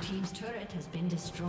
Team's turret has been destroyed.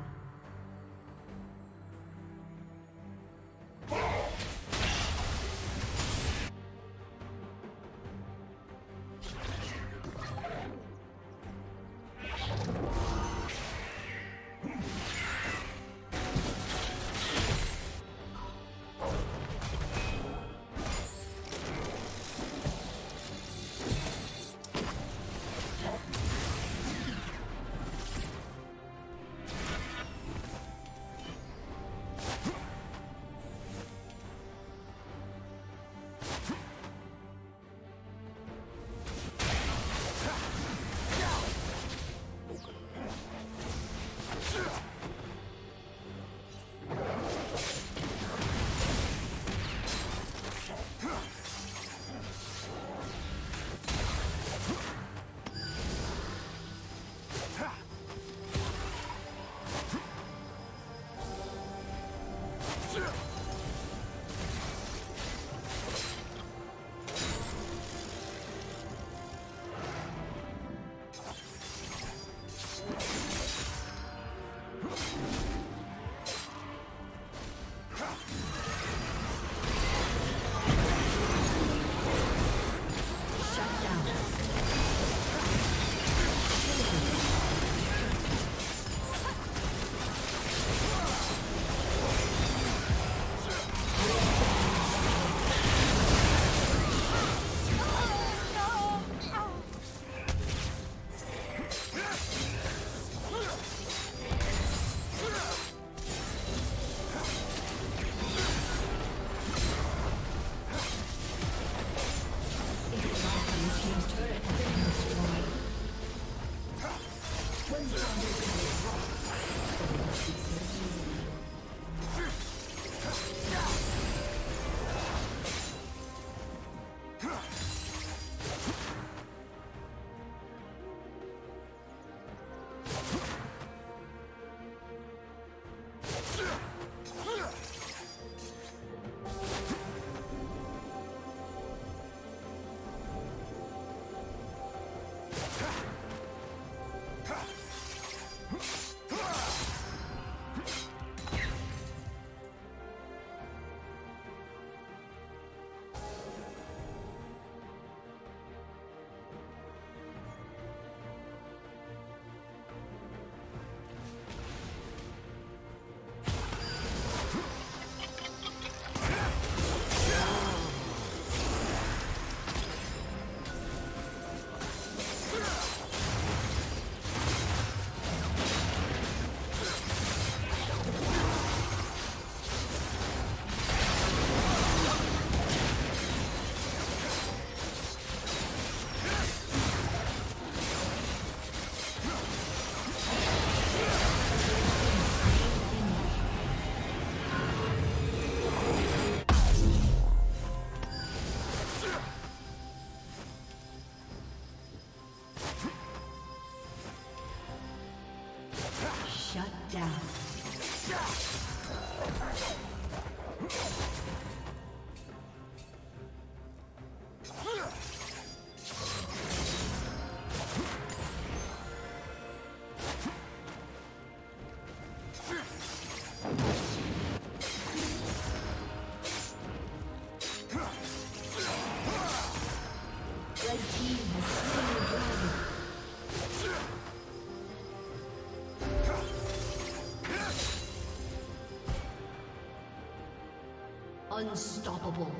Unstoppable. What?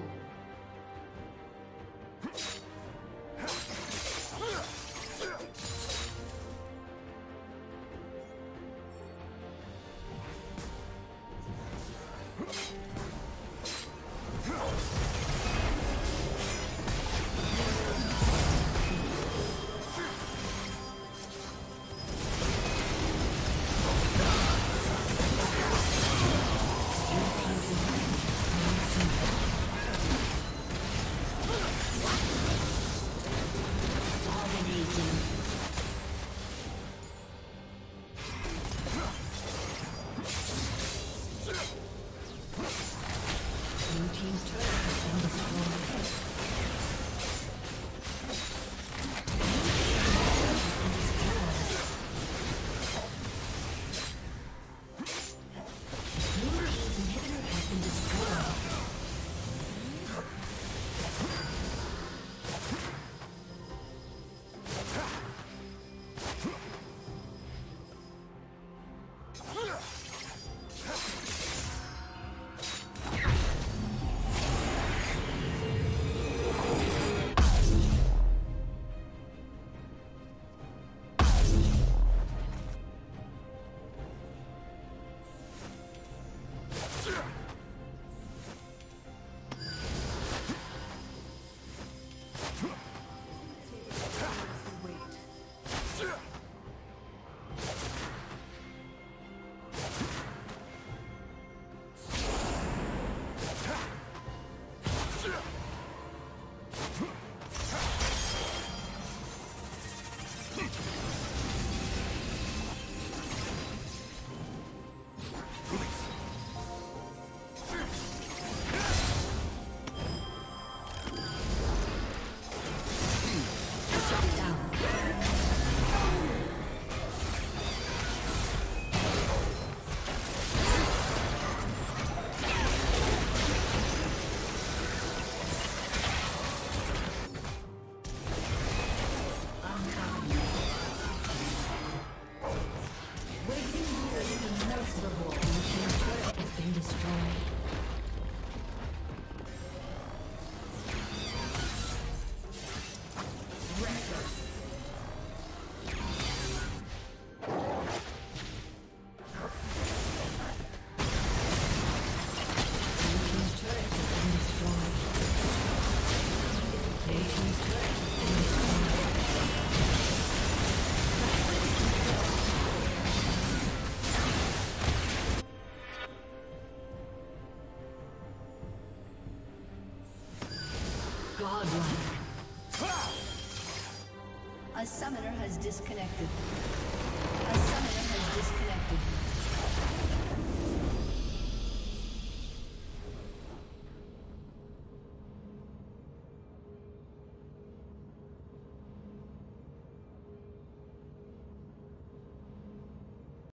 Bloodline. A summoner has disconnected.